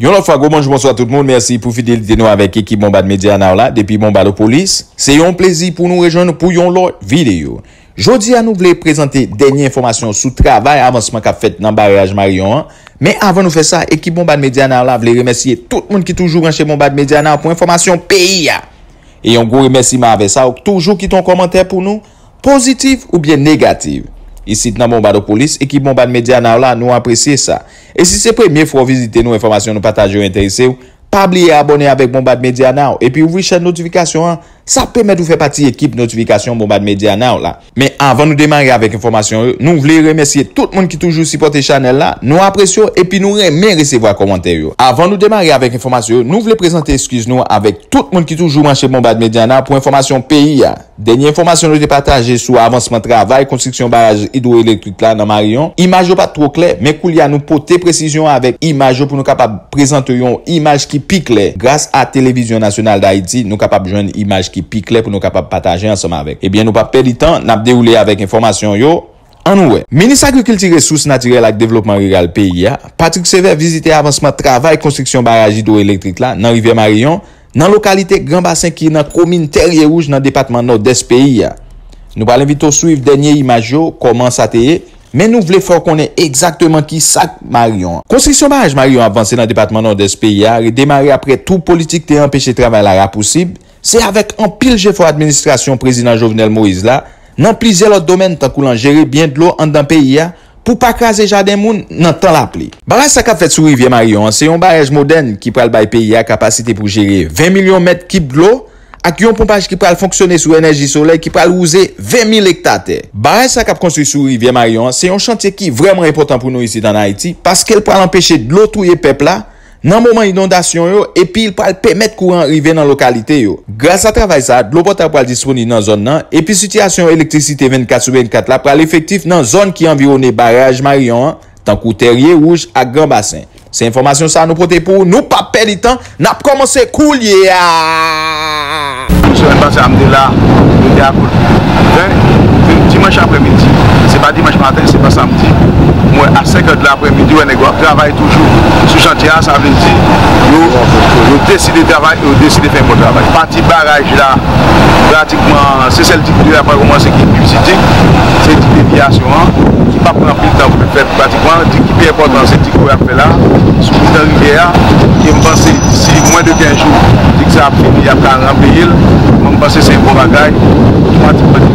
Yon l'autre fois, bonjour à tout le monde. Merci pour fidélité nous avec l'équipe Bombard Media Now là, depuis Bombardopolis. C'est un plaisir pour nous rejoindre pour yon l'autre vidéo. Jodi à nous voulons présenter dernière information sur le travail avancement qu'a fait dans barrage Marion. Mais avant nous faire ça, équipe Bombard Media Now là, voulons remercier tout le monde qui toujours branché Bombard Media Now pour information pays. Et on gros remerciement avec ça, toujours qui ton commentaire pour nous, positif ou bien négatif. Ici dans Bombardopolis, équipe Bombard Media Now là, nous apprécions ça. Et si c'est première fois visiter nos informations, nous partager ou intéresser, pas oublier abonner avec Bombard Media Now et puis ouvrir chaîne notification, ça permet de faire partie équipe notification Bombard Media Now là. Mais avant de démarrer avec information, nous voulons remercier tout le monde qui toujours supporte channel là, nous apprécions et puis nous aimons recevoir commentaires. Avant de démarrer avec information, nous voulons présenter excuse-nous avec tout le monde qui toujours branché Bombard Media Now pour information pays. Dernière information nous partagée sur avancement travail, construction barrage hydroélectrique là dans Marion. Image pas trop claire, mais Koulia nous porter précision avec image pour nous capable présenter une image qui pique claire. Grâce à Télévision Nationale d'Haïti, nous capable joindre image qui pique claire pour nous capable partager ensemble avec. Eh bien nous pas perdre temps, n'a déroulé avec information yo. Anoué, ministre agriculture ressources naturelles et développement rural pays, Patrick Sever visité avancement travail, construction barrage hydroélectrique là dans Rivyè Maryon. Dans la localité Grand Bassin qui est dans la commune Terrier Rouge dans le département nord-est pays. Nous allons inviter suivre dernier image comment ça t'est, mais nous voulons faire qu'on ait exactement qui sac Marion. Construction barrage Marion avancée dans le département nord-est pays a redémarré après tout politique qui empêché travail là possible. C'est avec un pile effort administration président Jovenel Moïse là dans plusieurs autres domaines tant qu'on gérer bien de l'eau dans le pays a pour pas craser jardin moun nan tan la pli. Barrage ça qu'a fait sur Rivyè Maryon, c'est un barrage moderne qui pral bay pays à capacité pour gérer 20 millions mètres cubes d'eau avec un pompage qui pral fonctionner sous énergie solaire qui pral user 20 000 hectares. Barrage ça qu'a construit sur Rivyè Maryon, c'est un chantier qui est vraiment important pour nous ici dans Haïti parce qu'elle pral empêcher de l'eau touyer peuple là dans moment inondation yo et puis il pral permettre courant arriver dans localité yo. Grâce à travail ça, de l'eau potable pral disponible dans zone nan et puis situation électricité 24/24 là pral effectif dans zone qui environne barrage Marion tant que Terrier Rouge à Grand Bassin. Ces informations ça nous porter pour nous pas perdre le temps, n'a commencé coulier à dimanche après-midi. C'est pas dimanche matin, c'est pas samedi. Moi, à 5h de l'après-midi, on travaille toujours sur chantier. Ça veut dire nous décidons de travailler, nous décidons de faire mon travail. Parti barrage là, pratiquement, c'est celle qui a commencé qui est visité. C'est une déviation qui va prendre plus de temps pour le faire. Pratiquement, qui est important, c'est ce qu'on a fait là. Sur la rivière, je pense que si moins de 15 jours, ça a fini, il y a 40 pays. Je pense que c'est un bon bagage. Il y a pour des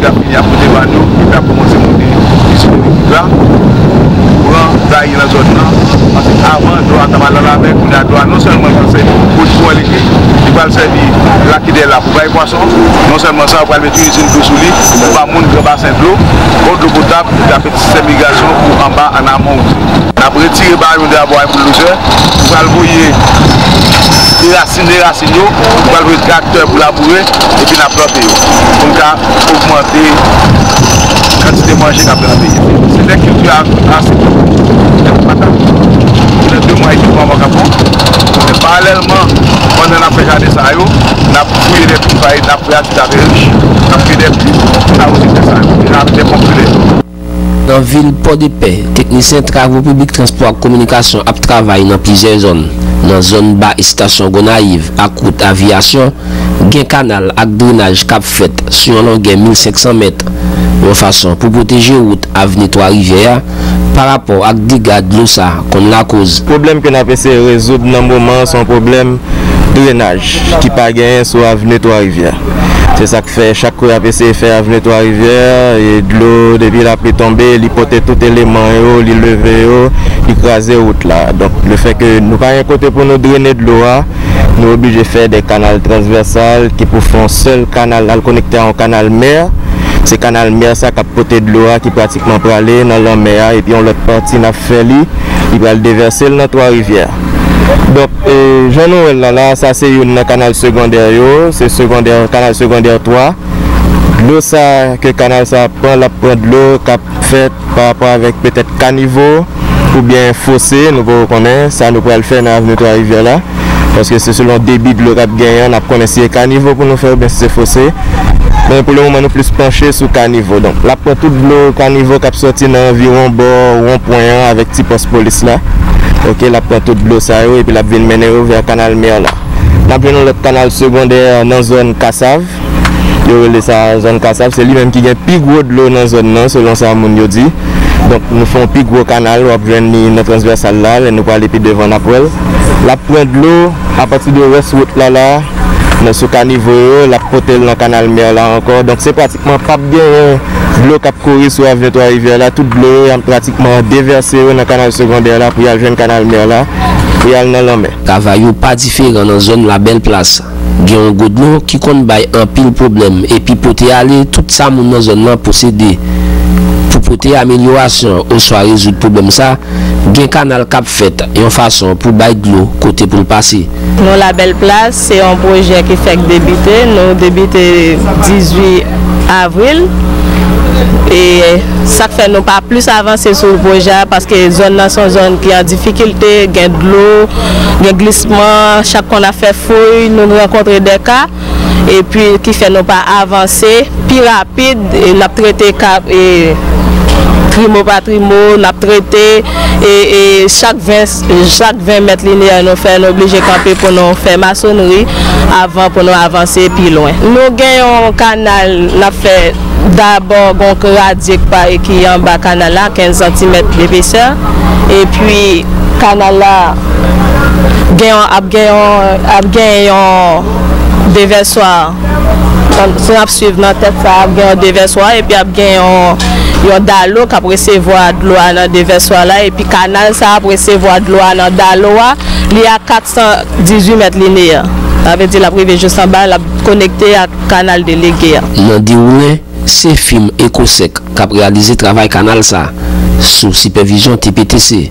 bateaux qui a commencé à monter ici là pour travailler dans la zone là parce qu'avant de travailler dans la mer on a droit non seulement penser pour tout l'équipe qui va servir là qui est là pour les poissons non seulement ça on va mettre une usine d'eau sous l'île pour pas monter grand bassin d'eau pour l'eau potable la petite système irrigation pour en bas en amont après tirer par le d'abord pour l'usure pour allouer des racines, on va le tracteur pour labourer et puis la planter. Donc, on va augmenter la quantité de manger qu'on peut planter. C'est des cultures assez importantes. 2 mois et 2 mois à Capon. Mais parallèlement, on a fait garder ça, on a fouillé des petits pailles, on a pris la riche, on a pris des petits, on a aussi fait ça, on a dépopulé. Dans la ville Port-de-Paix, techniciens travaux publics, transport, communication, à travail dans plusieurs zones. Dans la zone bas et station Gonaïve, à côte aviation, gain canal à drainage cap fait sur une longueur 1500 mètres. De façon pour protéger route avenue Trois-Rivières par rapport à dégâts de l'eau ça comme la cause. Le problème que nous avons essayé de résoudre dans le moment, c'est un problème de drainage qui n'a pas gagné sur avenue Trois-Rivières. C'est ça que fait chaque coup APC fait avenue Trois-Rivières et de l'eau depuis la pluie tombée, l'hypothèse tout élément, il levé, il crase route là. Donc le fait que nous pas un côté pour nous drainer de l'eau, nous obligés de faire des canaux transversaux qui pour faire un seul canal à le connecter à un canal mer. C'est canal mer ça qui a porté de l'eau qui pratiquement peut aller dans la mer et puis on l'autre partie n'a fait il va le déverser dans Trois-Rivières. Donc, Jean-Noël là, ça c'est un canal secondaire, c'est secondaire, canal secondaire 3. L'eau ça, que canal ça prend, la prend de l'eau qu'a fait par rapport avec peut-être caniveau ou bien fossé, nous vous reconnaissons, ça nous pourrait le faire dans l'avenue Trois-Rivières là. Parce que c'est selon le débit de l'eau qu'a gagné, on a connu si c'est caniveau pour nous faire ou bien si c'est fossé. Mais pour le moment, nous plus penché sur caniveau. Donc, la prend toute l'eau caniveau qu'a sorti dans environ bord 1.1 avec petit poste police là. OK, la prend toute l'eau ça et puis la ville mener vers le canal mer là. Nous prenons le canal secondaire dans la zone Cassave. Zone Cassave, c'est lui-même qui gagne plus gros de l'eau dans la zone là, selon ça mon yo dit. Donc nous faisons plus gros canal, nous avons notre transversale là et nous allons plus devant après. La pointe de l'eau à partir de l'ouest route là là. Dans ce caniveau, la potelle dans le canal mer là encore. Donc c'est pratiquement pas bien de l'eau qui a couru sur la 23 rivière là. Toute l'eau est pratiquement déversée dans le canal secondaire là, puis il y a le canal mer là, puis il y a le mer. Travail pas différent dans la zone La Belle Place. Il y a un godon qui compte un pile problème. Et puis pour aller, tout ça, dans la zone là possédé. Pour amélioration ou soit résoudre problème ça, un canal cap fait une façon pour bailler de l'eau côté pour le passer. Nous La Belle Place, c'est un projet qui fait débuter. Nous débuté 18 avril et ça fait nous pas plus avancer sur le projet parce que les zones là sont zones qui ont difficulté, gain de l'eau, gain glissement, chaque qu'on a fait fouille, nous rencontrons des cas. Et puis qui fait non pas avancer, plus rapide, et n'a traité cap et trimo patrimo, n'a traité et chaque 20 mètres linéaires nous fait obligé camper pour nous faire maçonnerie avant pour nous avancer plus loin. Nous gagnons un canal, n'a fait d'abord un radic qui est en bas canal là, 15 cm d'épaisseur et puis canal là gagnons déversoir. Si on suit dans la tête, on a un déversoir et puis on a un dalo qui a recevoir de l'eau dans le déversoir là et puis le canal ça a recevoir de l'eau dans le dalo. Il y a 418 mètres linéaires. Ça veut dire la privée juste en bas, la connectée à canal délégué. Dans déroulé, c'est film Ecosec qui a réalisé travail canal ça sous supervision TPTC.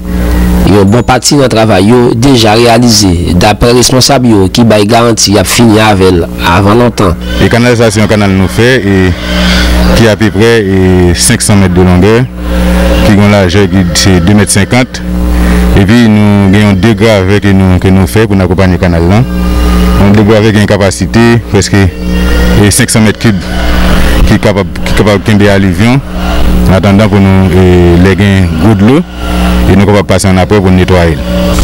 Une bonne partie de travail déjà réalisé d'après responsable qui a garanti à finir avec elle avant longtemps. Le canal, c'est un canal nous fait et qui a à peu près 500 mètres de longueur, qui a une largeur de 2,50 mètres. Et puis nous avons deux gravés que nous faisons pour accompagner le canal. Nous avons deux gravés qui ont une capacité presque 500 mètres cubes qui est capable de alluvion en attendant pour nous les gains gros de l'eau. Et nous pouvons passer en après pour nettoyer.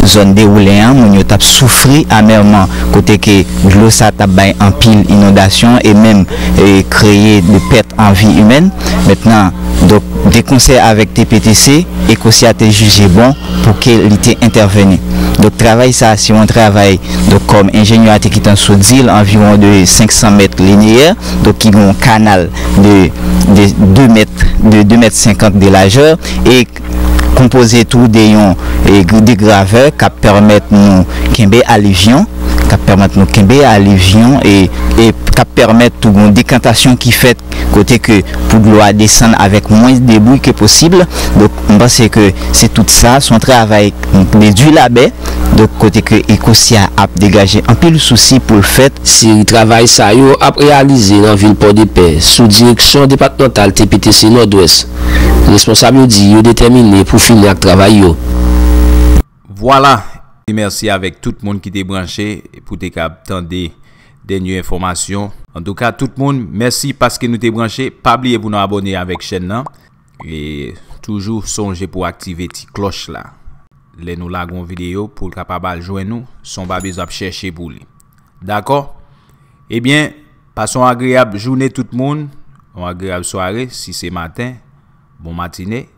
Zone déroulée, nous avons souffert amèrement. Côté que l'eau ça a baillé en pile inondation et même créé des pertes en vie humaine. Maintenant, donc des conseils avec TPTC et qu'aussi a été jugé bon pour qu'il était intervenu. Donc travail ça, c'est un travail donc comme ingénieur qui est en sous-île environ de 500 mètres linéaires, donc il y a un canal de 2 mètres, de 2,50 m de largeur et composé tout des graveurs qui permettent nous qu'embé alluvion, qui permettent nous qu'embé alluvion et qui permettent tout une décantation qui fait côté que pour l'eau descendre avec moins de débris que possible. Donc on pense que c'est tout ça son travail du labé. Donc côté que Ecosia a dégagé un pile souci pour le fait. Si le travail ça yo a réalisé dans ville Port-de-Paix sous direction départementale TPTC Nord-Ouest. Responsable dit yo déterminé pour finir le travail yo. Voilà, et merci avec tout le monde qui était branché pour te capter dernières informations. En tout cas, tout le monde, merci parce que nous t'es branché. Pas oublier pour nous abonner avec chaîne et toujours songer pour activer la petite cloche là. Les nous lagons vidéo pour capable joindre nous, son pas besoin de chercher pour lui. D'accord? Eh bien, passons une agréable journée tout le monde, une agréable soirée si c'est matin. Bon matinée.